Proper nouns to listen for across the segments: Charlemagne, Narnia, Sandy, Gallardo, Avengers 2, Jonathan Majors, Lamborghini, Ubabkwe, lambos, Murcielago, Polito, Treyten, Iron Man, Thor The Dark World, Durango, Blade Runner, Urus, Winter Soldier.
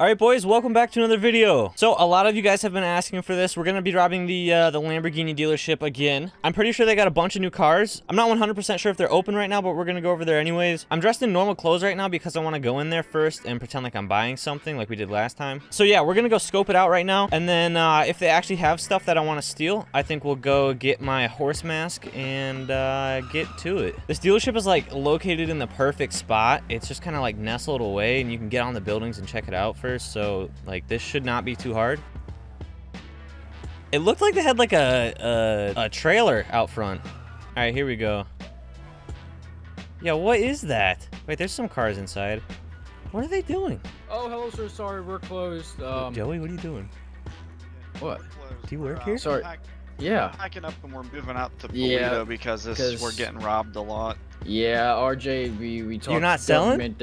Alright boys, welcome back to another video. So a lot of you guys have been asking for this. We're going to be robbing the Lamborghini dealership again. I'm pretty sure they got a bunch of new cars. I'm not 100% sure if they're open right now, but we're going to go over there anyways. I'm dressed in normal clothes right now because I want to go in there first and pretend like I'm buying something like we did last time. So yeah, we're going to go scope it out right now. And then if they actually have stuff that I want to steal, I think we'll go get my horse mask and get to it. This dealership is like located in the perfect spot. It's just kind of like nestled away and you can get on the buildings and check it out first. So like this should not be too hard. It looked like they had like a trailer out front. All right, here we go. Yeah, what is that? Wait, there's some cars inside. What are they doing? Oh, hello sir, sorry, we're closed. Joey, what are you doing? What? Do you work here? Sorry. Yeah. We're packing up and we're moving out to Polito because we're getting robbed a lot. Yeah, RJ, we talked. You're not selling?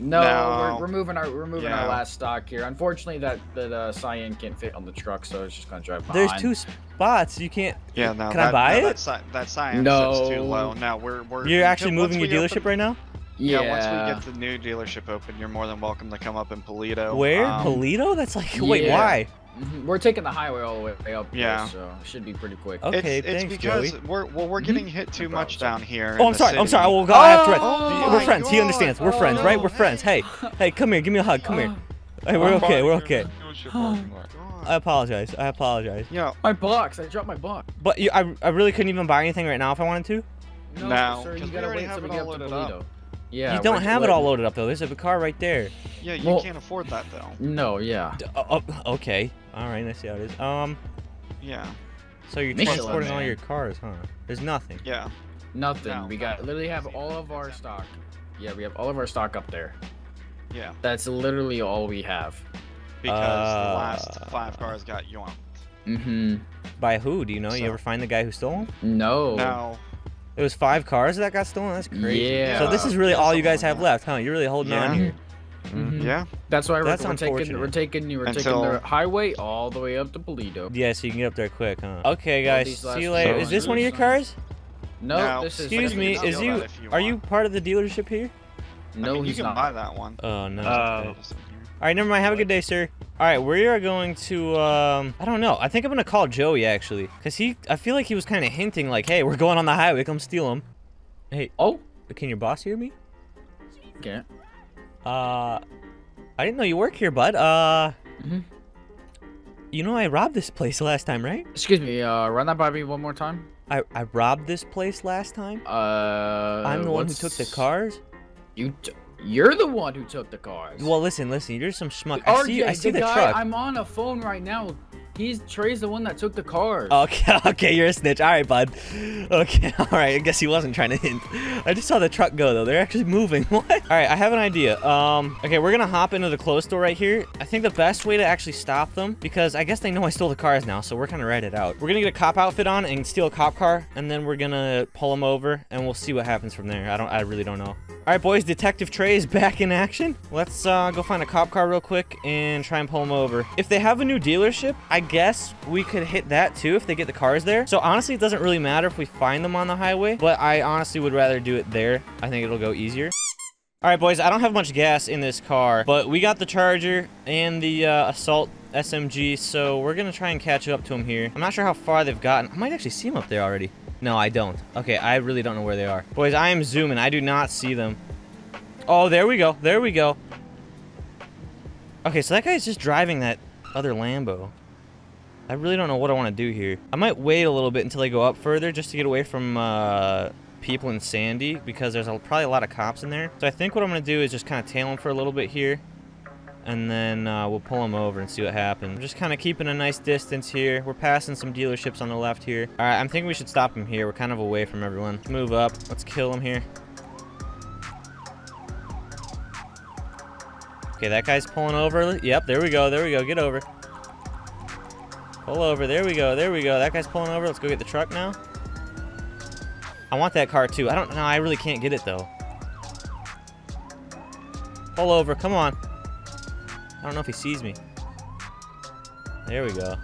No. We're moving our last stock here. Unfortunately, that Cyan can't fit on the truck, so it's just gonna drive behind. There's two spots. You can't. Yeah, no. That Cyan sits too low. No, we're. You're actually moving your dealership right now? Yeah. Once we get the new dealership open, you're more than welcome to come up in Polito. Where? Polito? That's like. Yeah. Wait, why? We're taking the highway all the way up here, so it should be pretty quick. Okay, thanks, because Joey. we're getting hit too much down here. Oh, I'm sorry. Well, God, I have friends. We're friends. God. He understands. We're friends, right? We're friends. Hey, come here. Give me a hug. Come here. Hey, we're okay. We're okay. I apologize. I apologize. Yeah, my box. I dropped my box. But I really couldn't even buy anything right now if I wanted to. No, sir, you gotta wait until we get up to Polito. Yeah, you don't have it all loaded up though. There's a car right there. Yeah, you can't afford that though. No, yeah. Okay. All right, I see how it is. Yeah. So you're transporting all your cars, huh? There's nothing. Yeah. Nothing. No, we literally have all of our stock. Yeah, we have all of our stock up there. Yeah. That's literally all we have. Because the last 5 cars got yoinked. Mm-hmm. By who? Do you know? You ever find the guy who stole them? No. No. It was 5 cars that got stolen? That's crazy. Yeah. So this is really all you guys have left, huh? You're really holding on here. Mm-hmm. Yeah. That's why we're taking the highway all the way up to Polito. Yeah, so you can get up there quick, huh? Okay, guys. See you later. Is this one of your cars? No. This is excuse me. Are you part of the dealership here? No, he's not. You can buy that one. Oh, no. All right, never mind. Have a good day, sir. All right, we are going to, I don't know. I think I'm going to call Joey, actually. Because I feel like he was kind of hinting, like, hey, we're going on the highway. Come steal him. Hey, can your boss hear me? Can't. I didn't know you work here, bud. You know I robbed this place last time, right? Excuse me, run that by me one more time. I robbed this place last time? I'm the one who took the cars? You're the one who took the cars. Well, listen. You're some schmuck. RJ, I see the truck. I'm on a phone right now. Trey's the one that took the cars. Okay, you're a snitch. All right, bud. Okay, all right. I guess he wasn't trying to hint. I just saw the truck go, though. They're actually moving. What? All right, I have an idea. Okay, we're going to hop into the closed door right here. I think the best way to actually stop them, because I guess they know I stole the cars now, so we're kind of right it out. We're going to get a cop outfit on and steal a cop car, and then we're going to pull them over, and we'll see what happens from there. I really don't know. All right, boys, Detective Trey is back in action. Let's go find a cop car real quick and try and pull him over. If they have a new dealership, I guess we could hit that too if they get the cars there. So honestly, it doesn't really matter if we find them on the highway, but I honestly would rather do it there. I think it'll go easier. All right, boys, I don't have much gas in this car, but we got the Charger and the Assault SMG, so we're going to try and catch up to them here. I'm not sure how far they've gotten. I might actually see them up there already. No, I don't. Okay, I really don't know where they are. Boys, I am zooming. I do not see them. Oh, there we go. There we go. Okay, so that guy's just driving that other Lambo. I really don't know what I want to do here. I might wait a little bit until they go up further just to get away from people in Sandy because there's probably a lot of cops in there. So I think what I'm going to do is just kind of tail them for a little bit here. And then we'll pull them over and see what happens. We're just kind of keeping a nice distance here. We're passing some dealerships on the left here. All right, I'm thinking we should stop them here. We're kind of away from everyone. Let's move up. Let's kill them here. Okay, that guy's pulling over. Yep, there we go. There we go. Get over. Pull over. There we go. There we go. That guy's pulling over. Let's go get the truck now. I want that car too. I don't know. I really can't get it though. Pull over. Come on. I don't know if he sees me. There we go.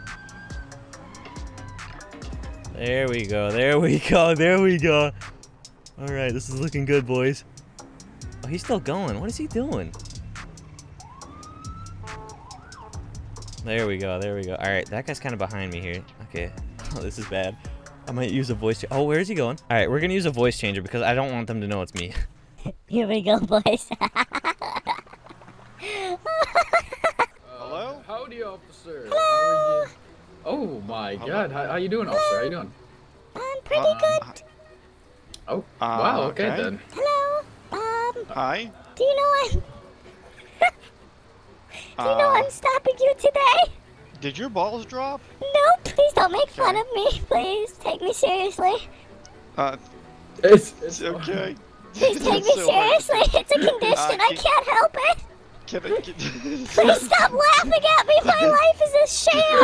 There we go. There we go. There we go. All right, this is looking good, boys. Oh, he's still going. What is he doing? There we go, there we go. All right, that guy's kind of behind me here. Okay, oh, this is bad. I might use a voice. Oh, where is he going? All right, we're gonna use a voice changer because I don't want them to know it's me. Here we go, boys. Hello? Howdy, officer. Hello. How are you? Oh my God, how you doing, officer? How you doing? I'm pretty good. Oh, wow. Okay then. Hello. Hi. Do you know I'm stopping you today? Did your balls drop? No, please don't make fun of me. Please take me seriously. It's okay. Please take me seriously. It's a condition. I can't help it. Please stop laughing at me. My life is a sham.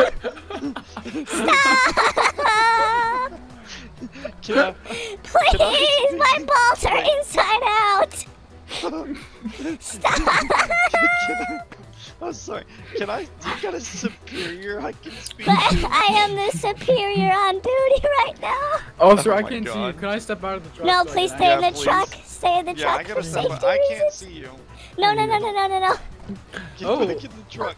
Stop. Please, my balls are inside out. Stop. I'm sorry. You got a superior I can speak to? I am the superior on duty right now. Officer, I can't see you. Can I step out of the truck? No, please stay in the truck. Stay in the truck for safety reasons. I can't see you. No, no, no, no, no, no, no. Get in the truck.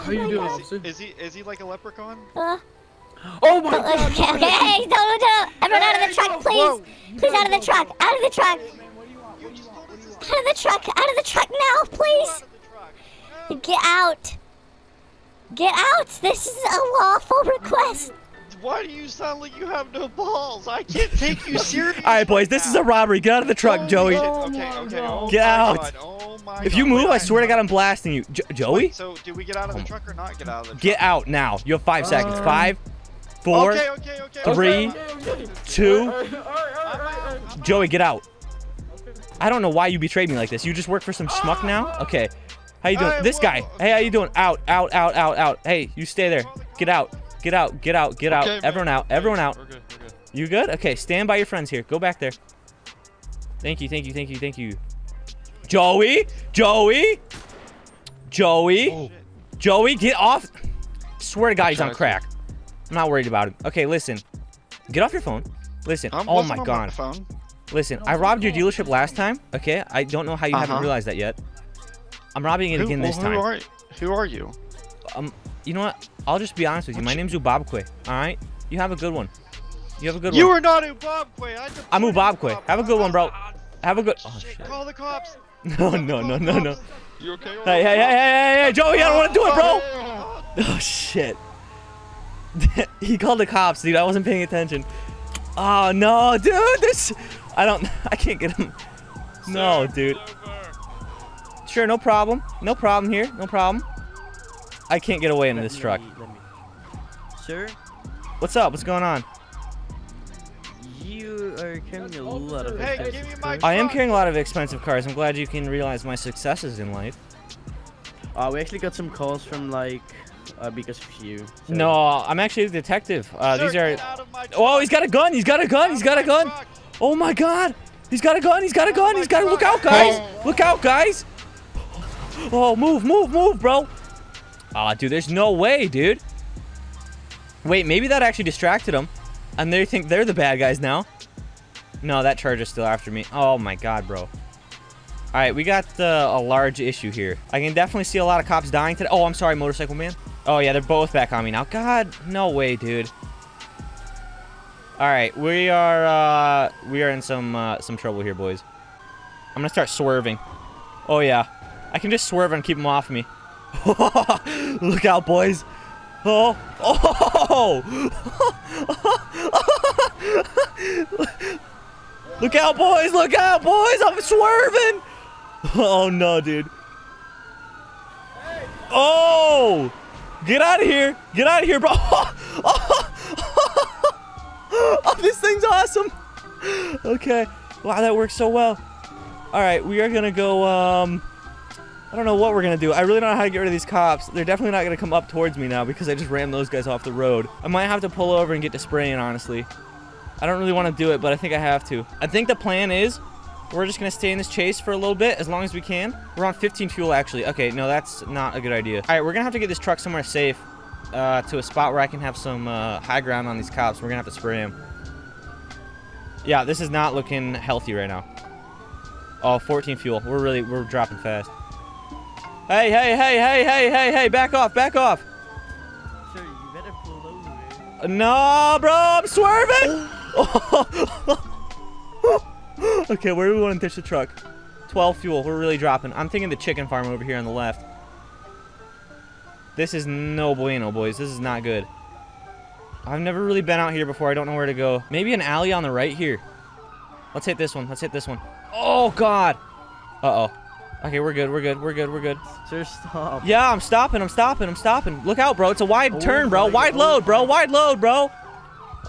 How you doing, officer? Is he like a leprechaun? Oh my God! Hey, don't! Everyone out of the truck, please! Please out of the truck! Out of the truck! Out of the truck! Out of the truck now, please! Get out! Get out! This is a lawful request! Why do you sound like you have no balls? I can't take you seriously. Alright, boys, this is a robbery. Get out of the truck, Joey. Okay. Get out! If you move, I swear to God, I'm blasting you. Joey? Wait, so, do we get out of the truck or not get out of the truck? Get out now. You have 5 seconds. 5, 4, 3, 2. Joey, get out. I don't know why you betrayed me like this. You just work for some schmuck now? Okay. How you doing? This guy. Hey, how you doing? Out, out, out, out, out. Hey, you stay there. Get out. Get out. Get out. Get out. Everyone out. Everyone out. We're good. We're good. You good? Okay, stand by your friends here. Go back there. Thank you. Thank you. Thank you. Thank you. Joey. Joey. Joey. Oh. Joey, get off. I swear to God, he's on crack. I'm not worried about him. Okay, listen. Get off your phone. Listen. Oh my God. Listen, I robbed your dealership last time. Okay, I don't know how you haven't realized that yet. I'm robbing it again this time. Who are you? You know what? I'll just be honest with you. My name's Ubabkwe. All right? You have a good one. You have a good one. You are not Ubabkwe. I'm Ubabkwe. Have a good one, bro. Have a good... Oh, shit. Call the cops. No, no, no, no, no. You okay? Hey, hey, hey, hey, hey, Joey, I don't want to do it, bro. Oh, shit. He called the cops, dude. I wasn't paying attention. Oh, no, dude. This... I can't get him. No, dude. Sure, no problem. No problem here. No problem. I can't get away in this truck. Sir? What's up? What's going on? You are carrying a lot of expensive cars. I am carrying a lot of expensive cars. I'm glad you can realize my successes in life. We actually got some calls from, like, because of you. So. No, I'm actually a detective. Sir, these are... Oh, he's got a gun! He's got a gun! He's got a gun! Oh, my God! He's got a gun! He's got a gun! He's got a... Look out, guys! Look out, guys! Oh, move, move, move, bro. Aw, dude, there's no way, dude. Wait, maybe that actually distracted them. And they think they're the bad guys now. No, that charger's still after me. Oh, my God, bro. Alright, we got a large issue here. I can definitely see a lot of cops dying today. Oh, I'm sorry, motorcycle man. Oh, yeah, they're both back on me now. God, no way, dude. Alright, we are in some trouble here, boys. I'm gonna start swerving. Oh, yeah. I can just swerve and keep them off me. Look out, boys. Oh. Oh. Look out, boys. Look out, boys. I'm swerving. Oh, no, dude. Oh. Get out of here. Get out of here, bro. Oh, this thing's awesome. Okay. Wow, that works so well. All right, we are going to go... I don't know what we're going to do. I really don't know how to get rid of these cops. They're definitely not going to come up towards me now because I just ran those guys off the road. I might have to pull over and get to spraying, honestly. I don't really want to do it, but I think I have to. I think the plan is we're just going to stay in this chase for a little bit as long as we can. We're on 15 fuel, actually. Okay, no, that's not a good idea. All right, we're going to have to get this truck somewhere safe to a spot where I can have some high ground on these cops. We're going to have to spray them. Yeah, this is not looking healthy right now. Oh, 14 fuel. We're dropping fast. Hey, hey, hey, hey, hey, hey, hey, back off, back off. Nah, bro, I'm swerving. Okay, where do we want to ditch the truck? 12 fuel. We're really dropping. I'm thinking the chicken farm over here on the left. This is no bueno, boys. This is not good. I've never really been out here before. I don't know where to go. Maybe an alley on the right here. Let's hit this one. Let's hit this one. Oh, God. Uh-oh. Okay, we're good. We're good. We're good. We're good. Sir, stop. Yeah, I'm stopping. I'm stopping. I'm stopping. Look out, bro. It's a wide turn, bro. Wide load, bro. Wide load, bro.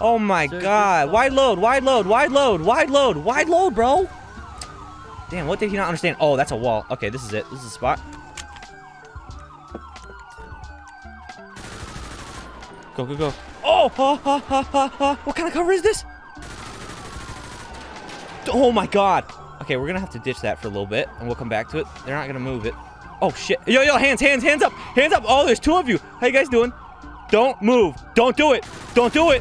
Oh, my God. Wide load. Wide load. Wide load. Wide load. Wide load, bro. Damn, what did he not understand? Oh, that's a wall. Okay, this is it. This is the spot. Go, go, go. Oh! What kind of cover is this? Oh, my God. Okay, we're gonna have to ditch that for a little bit, and we'll come back to it. They're not gonna move it. Oh, shit. Yo, yo, hands, hands, hands up. Hands up. Oh, there's two of you. How you guys doing? Don't move. Don't do it. Don't do it.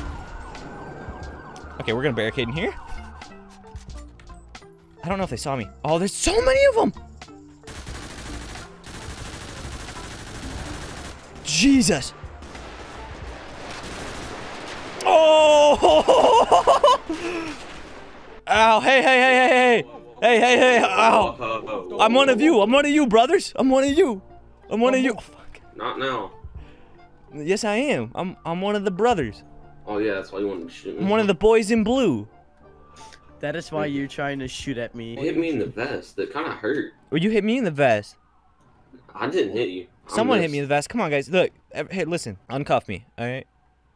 Okay, we're gonna barricade in here. I don't know if they saw me. Oh, there's so many of them. Jesus. Oh! Ow, hey, hey, hey, hey, hey. Hey, hey, hey, ow. I'm one of you. I'm one of you, brothers. I'm one of you. I'm one of you. Oh, fuck. Not now. Yes, I am. I'm one of the brothers. Oh, yeah, that's why you wanted to shoot me. I'm one of the boys in blue. That is why you're trying to shoot at me. You hit me in the vest. That kind of hurt. Well, you hit me in the vest. I didn't hit you. Someone hit me in the vest. Come on, guys. Look. Hey, listen. Uncuff me, all right?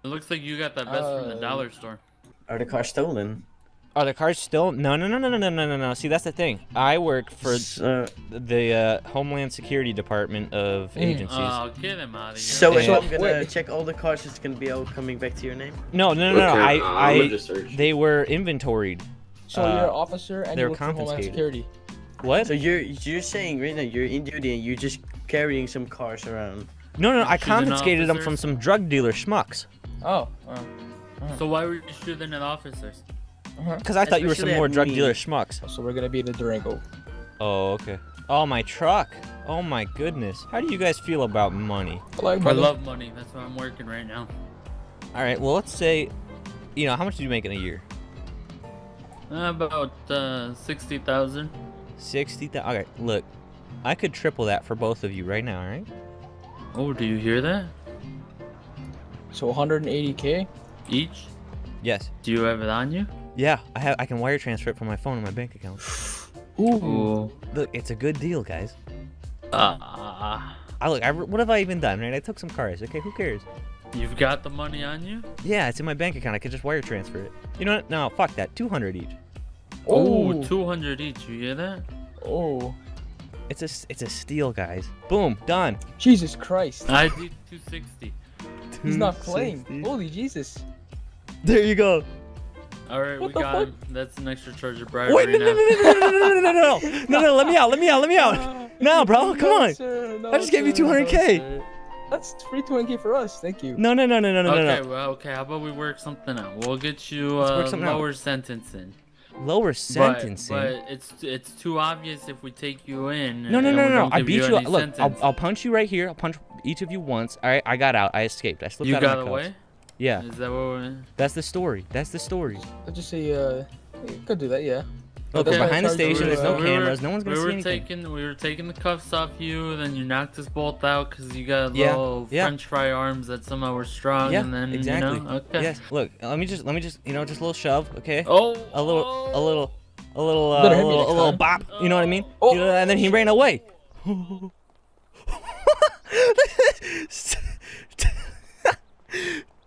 It looks like you got that vest from the dollar store. Are the cars stolen? Are the cars stolen? No, no, no, no, no, no, no, no. See, that's the thing. I work for the Homeland Security Department of agencies. Oh, get him out of here. So, I'm going to check all the cars. It's going to be all coming back to your name? No, no, no, no. They were inventoried. So, you're an officer and you're from Homeland Security. What? So, you're saying right now you're in duty and you're just carrying some cars around. No, no, I confiscated them from some drug dealer schmucks. Oh. So why were you shooting at officers? Because I thought you were some more drug dealer schmucks. So we're going to be in the Durango. Oh, okay. Oh, my truck. Oh, my goodness. How do you guys feel about money? I love money. That's why I'm working right now. All right. Well, let's say, you know, how much do you make in a year? About 60,000. 60,000. Okay, look. I could triple that for both of you right now, all right? Oh, do you hear that? So 180K each? Yes. Do you have it on you? Yeah, I have. I can wire transfer it from my phone to my bank account. Ooh. Look, it's a good deal, guys. What have I even done, right? I took some cars. Okay, who cares? You've got the money on you? Yeah, it's in my bank account. I could just wire transfer it. You know what? No, fuck that. 200 each. Oh, 200 each. You hear that? Oh. It's a steal, guys. Boom, done. Jesus Christ. I did 260. He's not playing. Holy Jesus. There you go. All right, we got him. That's an extra charge of bribery. Wait, no, no, no, no, no, no, no, no, no, no, let me out, let me out, let me out. No, bro, come on. I just gave you 200K. That's free 200K for us. Thank you. No, no, no, no, no, no, no. Okay, well, okay. How about we work something out? We'll get you lower sentencing. Lower sentencing. But it's too obvious if we take you in. No, no, no, no. I beat you. Look, I'll punch you right here. I'll punch each of you once. All right, I got out. I escaped. I slipped out of my cuffs. You got away? Yeah. Is that what we're in? That's the story. That's the story. I'll just say, you could do that, yeah. Look, okay. Behind the station, there's no cameras. No one's gonna see anything. We were taking the cuffs off you, then you knocked us both out because you got little French fry arms that somehow were strong. Yeah, and then, exactly. You know, okay. Yes. Look, let me just, you know, just a little shove, okay? Oh. A little bop. You know what I mean? Oh. You know, and then he ran away.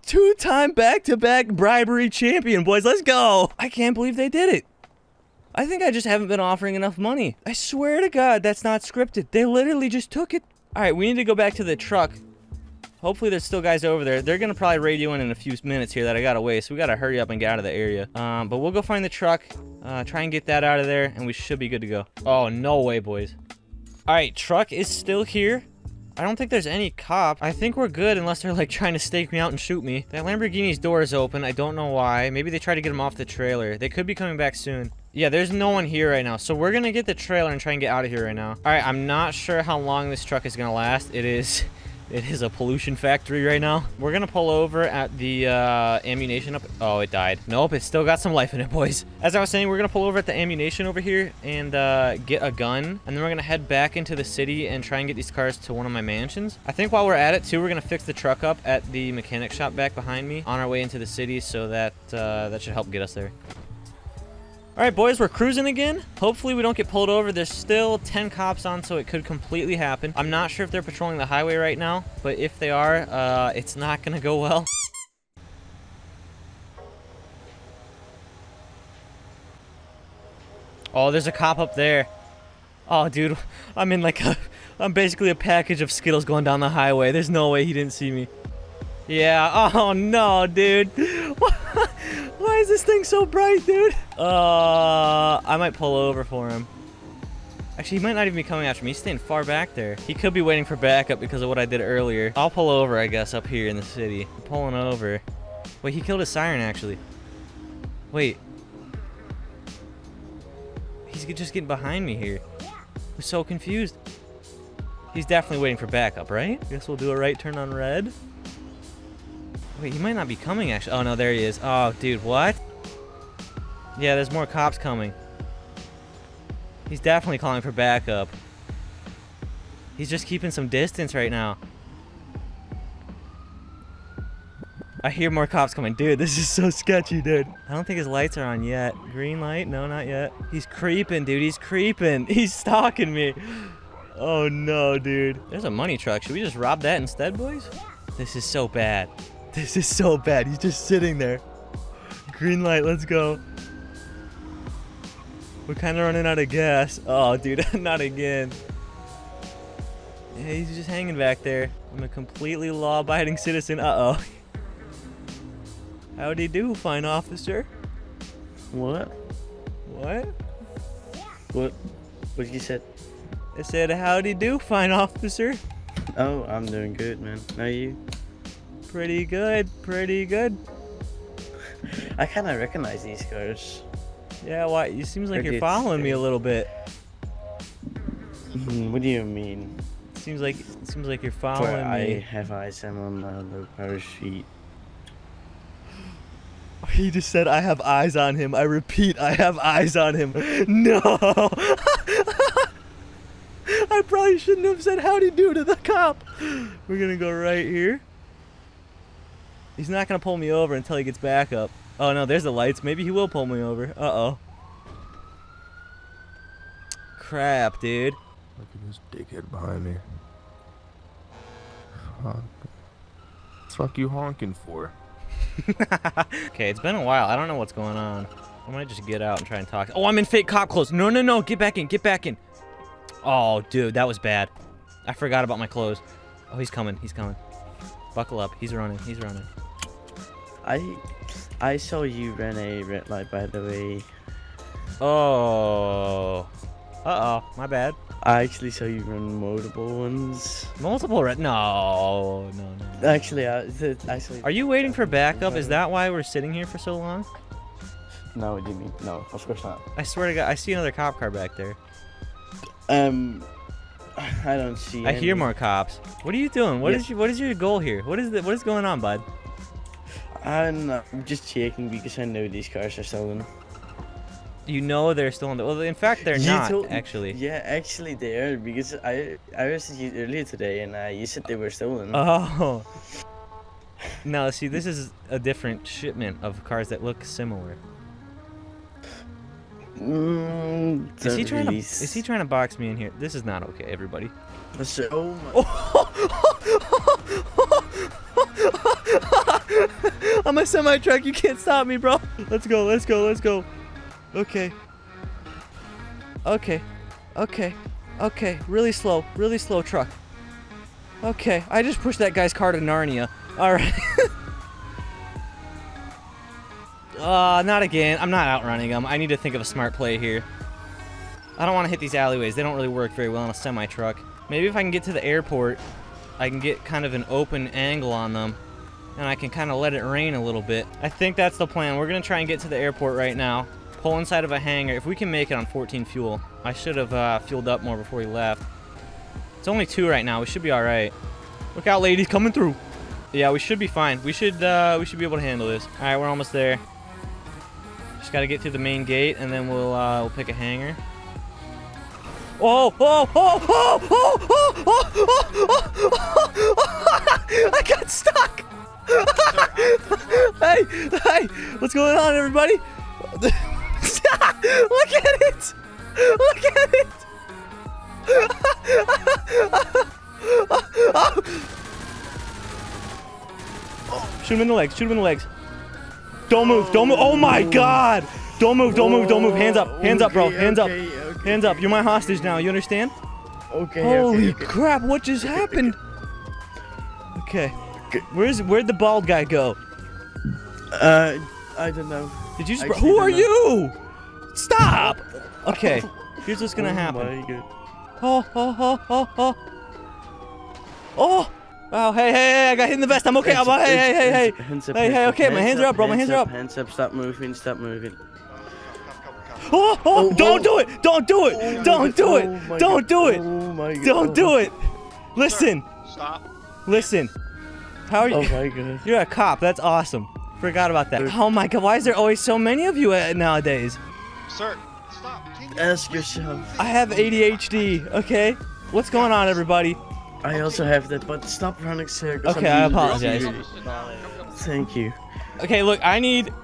Two-time back-to-back bribery champion, boys. Let's go. I can't believe they did it. I think I just haven't been offering enough money. I swear to God, that's not scripted. They literally just took it. All right, we need to go back to the truck. Hopefully there's still guys over there. They're going to probably radio in a few minutes here that I got away, so we got to hurry up and get out of the area. But we'll go find the truck, try and get that out of there, and we should be good to go. Oh, no way, boys. All right, truck is still here. I don't think there's any cop. I think we're good unless they're like trying to stake me out and shoot me. That Lamborghini's door is open. I don't know why. Maybe they tried to get him off the trailer. They could be coming back soon. Yeah, there's no one here right now. So we're going to get the trailer and try and get out of here right now. All right, I'm not sure how long this truck is going to last. It is It is a pollution factory right now. We're gonna pull over at the ammunition up. Oh, it died. Nope, it's still got some life in it, boys. As I was saying, we're gonna pull over at the ammunition over here and get a gun, and then we're gonna head back into the city and try and get these cars to one of my mansions. I think while we're at it too, we're gonna fix the truck up at the mechanic shop back behind me on our way into the city, so that that should help get us there. All right, boys, we're cruising again. Hopefully we don't get pulled over. There's still 10 cops on, so it could completely happen. I'm not sure if they're patrolling the highway right now, but if they are, it's not gonna go well. Oh, there's a cop up there. Oh, dude, I'm in like I'm basically a package of Skittles going down the highway. There's no way he didn't see me. Yeah, oh no, dude. Why is this thing so bright, dude? I might pull over for him. Actually, he might not even be coming after me. He's staying far back there. He could be waiting for backup because of what I did earlier. I'll pull over, I guess, up here in the city. I'm pulling over. Wait, he killed his siren, actually. Wait. He's just getting behind me here. I'm so confused. He's definitely waiting for backup, right? Guess we'll do a right turn on red. Wait, he might not be coming, actually. Oh, no, there he is. Oh, dude, what? Yeah, there's more cops coming. He's definitely calling for backup. He's just keeping some distance right now. I hear more cops coming. Dude, this is so sketchy, dude. I don't think his lights are on yet. Green light? No, not yet. He's creeping, dude. He's creeping. He's stalking me. Oh, no, dude. There's a money truck. Should we just rob that instead, boys? This is so bad. This is so bad. He's just sitting there. Green light, let's go. We're kind of running out of gas. Oh, dude, not again. Yeah, he's just hanging back there. I'm a completely law-abiding citizen. Uh-oh. How'd he do, fine officer? What? What? What? What did you say? I said, how'd he do, fine officer? Oh, I'm doing good, man. How are you? Pretty good, pretty good. I kind of recognize these cars. Yeah, why? It seems like you're following me a little bit. What do you mean? It seems like you're following me. I have ISM on the parachute. He just said, I have eyes on him. I repeat, I have eyes on him. No! I probably shouldn't have said howdy do to the cop. We're gonna go right here. He's not gonna pull me over until he gets back up. Oh no, there's the lights. Maybe he will pull me over. Uh-oh. Crap, dude. Look at this dickhead behind me. Fuck. Fuck you honking for? Okay, it's been a while. I don't know what's going on. I might just get out and try and talk. Oh, I'm in fake cop clothes. No, no, no. Get back in. Get back in. Oh, dude, that was bad. I forgot about my clothes. Oh, he's coming. He's coming. Buckle up. He's running. He's running. I saw you ran a red light, by the way. Oh. Uh-oh. My bad. I actually saw you run multiple ones. Multiple red? No. No, no. Actually, I saw you. Are you waiting for backup? Is that why we're sitting here for so long? No, what do you mean? No, of course not. I swear to God, I see another cop car back there. I don't see. I hear more cops. What are you doing? What is your goal here? What is going on, bud? I'm just checking because I know these cars are stolen. You know they're stolen. Well, in fact, they're not actually. Yeah, actually they are because I arrested you earlier today and you said they were stolen. Oh. No, see, this is a different shipment of cars that look similar. Is he trying to box me in here? This is not okay, everybody. Oh my. Oh. I'm a semi truck. You can't stop me, bro. Let's go. Let's go. Let's go. Okay. Okay. Okay. Okay. Really slow. Really slow truck. Okay. I just pushed that guy's car to Narnia. All right. Not again. I'm not outrunning them. I need to think of a smart play here. I don't want to hit these alleyways. They don't really work very well on a semi-truck. Maybe if I can get to the airport, I can get kind of an open angle on them, and I can kind of let it rain a little bit. I think that's the plan. We're going to try and get to the airport right now. Pull inside of a hangar. If we can make it on 14 fuel. I should have fueled up more before we left. It's only 2 right now. We should be all right. Look out, ladies, coming through. Yeah, we should be fine. We should be able to handle this. All right, we're almost there. Just gotta get through the main gate, and then we'll pick a hangar. Oh! Oh! Oh! Oh! Oh! Oh! Oh! Oh! Oh! Oh! I got stuck. Hey! Hey! What's going on, everybody? Look at it! Look at it! Shoot him in the legs. Shoot him in the legs. Don't move. Don't move. Oh my God! Don't move. Don't move. Don't move. Hands up. Hands up, bro. Hands up. Hands up. You're my hostage now. You understand? Okay. Holy crap! What just happened? Okay. Where'd the bald guy go? I don't know. Did you? Who are you? Stop! Okay. Here's what's gonna happen. Oh, oh, oh, oh, oh. Oh! Wow, hey, hey, hey, I got hit in the vest. I'm okay. I'm, hey, hey, hey, hey. Hey, hey, okay. My hands are up, bro. My hands are up. Hands up. Stop moving. Stop moving. Oh, oh, don't do it. Don't do it. Don't do it. Don't do it. Don't do it. Listen. Stop. Listen. How are you? Oh, my God. You're a cop. That's awesome. Forgot about that. Oh, my God. Why is there always so many of you nowadays? Sir. Stop. Ask yourself. I have ADHD, okay? What's going on, everybody? I also have that, but stop running circles. Okay, I apologize. Thank you. Okay, look, I need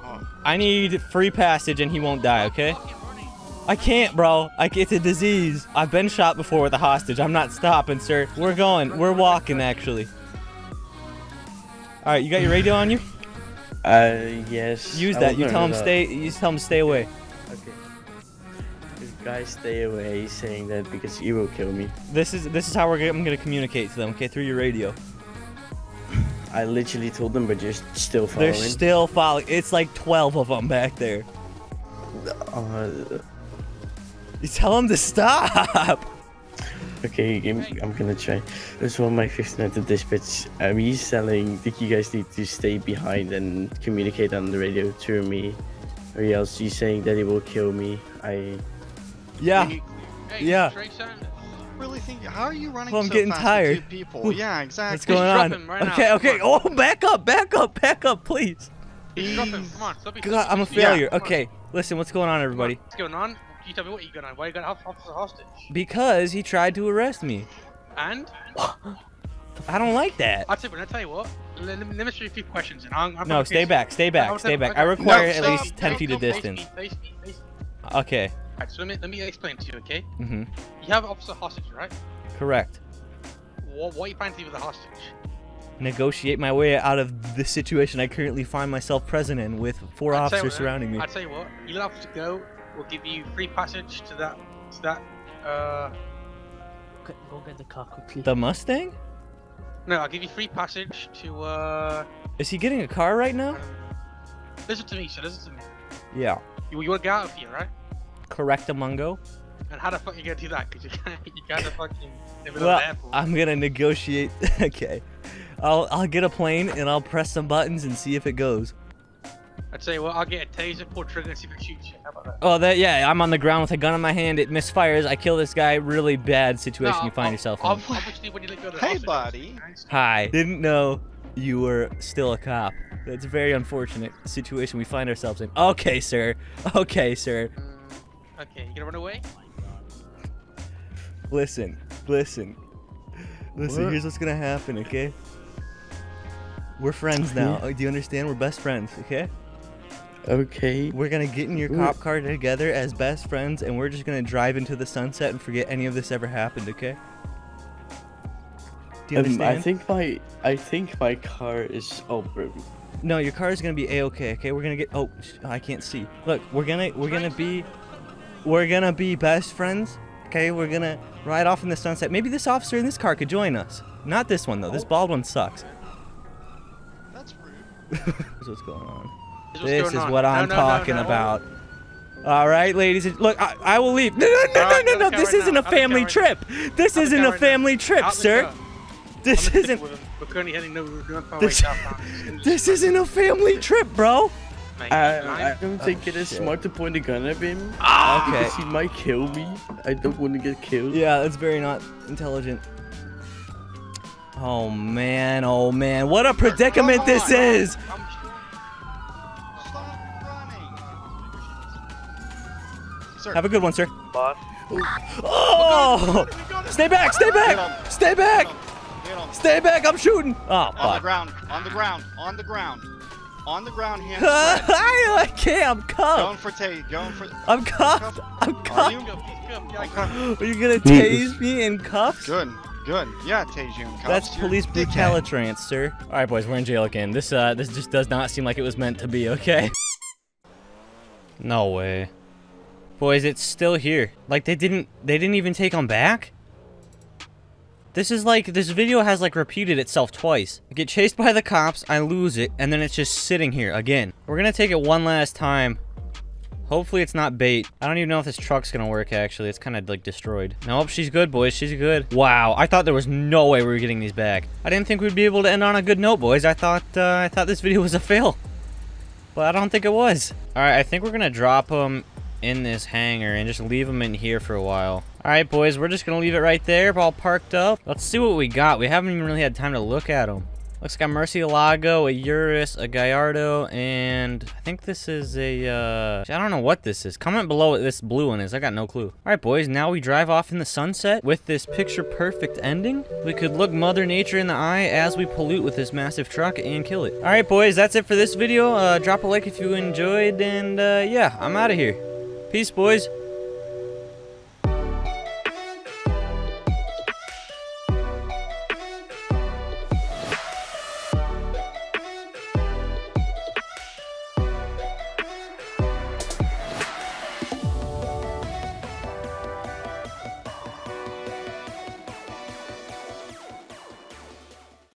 free passage and he won't die, okay? I can't, bro. It's a disease. I've been shot before with a hostage. I'm not stopping, sir. We're going. We're walking, actually. All right, you got your radio on you? Yes. Use that. You tell him stay away. Okay. Guys, stay away, saying that because you will kill me. This is how I'm gonna communicate to them, okay? Through your radio. I literally told them, but you're still following. They're still following. It's like 12 of them back there. You tell them to stop. Okay, I'm gonna try. This one, my fifth night of dispatch. He's selling. I think you guys need to stay behind and communicate on the radio to me, or else he's saying that he will kill me. Yeah. Hey, yeah. Really think, how are you running so fast? Well, I'm getting tired. People? Yeah, exactly. What's going on? Right okay, now. Okay. Oh, back up, please. Drop him. Come on. Stop God, I'm a failure. Yeah, okay, listen, what's going on, everybody? What's going on? Can you tell me what you got on? Why you got a hostage? Because he tried to arrest me. And? I don't like that. I'll tell you what. Let me show you a few questions. No, stay back. I require at least 10 feet of distance. Face me. Okay. Alright, so let me explain to you, okay? Mm-hmm. You have an officer hostage, right? Correct. What are you planning to do with the hostage? Negotiate my way out of the situation I currently find myself present in with four officers surrounding me. I tell you what, you have to go. We'll give you free passage to that. Go get the car quickly. The Mustang? No, I'll give you free passage to. Is he getting a car right now? Listen to me, sir. Listen to me. Yeah. You want to get out of here, right? Correct, Amungo. And how the fuck are you gonna do that? Because you gotta fucking live in the airport. I'm gonna negotiate. Okay, I'll get a plane and I'll press some buttons and see if it goes. I'd say, well, I'll get a taser, pull trigger, and see if it shoots you. How about that? Oh, yeah. I'm on the ground with a gun in my hand. It misfires. I kill this guy. Really bad situation you find yourself in. Obviously, when you let go of the hey, buddy. Hi. Didn't know you were still a cop. That's a very unfortunate situation we find ourselves in. Okay, sir. Okay, sir. Okay, you gonna run away? Listen, here's what's gonna happen, okay? We're friends now, do you understand? We're best friends, okay? Okay. We're gonna get in your cop car together as best friends, and we're just gonna drive into the sunset and forget any of this ever happened, okay? Do you understand? I think my car is open. No, your car is gonna be A-okay, okay? We're gonna get, oh, I can't see. Look, we're gonna be best friends, okay? We're gonna ride off in the sunset. Maybe this officer in this car could join us. Not this one, though. This bald one sucks. That's rude. This is what's going on. This is what I'm talking about. All right, ladies. Look, I will leave. No. This isn't a family trip. This isn't a family trip, sir. This isn't... This isn't a family trip, bro. I don't think it is smart to point a gun at him because he might kill me. I don't want to get killed. Yeah, that's very not intelligent. Oh man, oh man. What a predicament this is. Stop running. Sir. Have a good one, sir. Boss. Oh! Stay back, stay back. Stay back. Stay back, I'm shooting. Oh, on the ground. On the ground. On the ground. On the ground, hands. I can't. I'm cuffed. Going for tase. Going for. I'm cuffed. I'm cuffed. Are you gonna tase me in cuffs? Good. Good. Yeah, tase you in cuffs. That's police recalitrance, sir. All right, boys, we're in jail again. This this just does not seem like it was meant to be. Okay. No way, boys. It's still here. Like they didn't even take him back. This is like, this video has like repeated itself twice. I get chased by the cops, I lose it, and then it's just sitting here again. We're gonna take it one last time. Hopefully it's not bait. I don't even know if this truck's gonna work actually. It's kind of like destroyed. Nope, she's good, boys, she's good. Wow, I thought there was no way we were getting these back. I didn't think we'd be able to end on a good note, boys. I thought this video was a fail, but I don't think it was. All right, I think we're gonna drop them in this hangar and just leave them in here for a while. All right, boys, we're just going to leave it right there, all parked up. Let's see what we got. We haven't even really had time to look at them. Looks like a Murcielago, a Urus, a Gallardo, and I think this is a, I don't know what this is. Comment below what this blue one is. I got no clue. All right, boys, now we drive off in the sunset with this picture-perfect ending. We could look Mother Nature in the eye as we pollute with this massive truck and kill it. All right, boys, that's it for this video. Drop a like if you enjoyed, and yeah, I'm out of here. Peace, boys.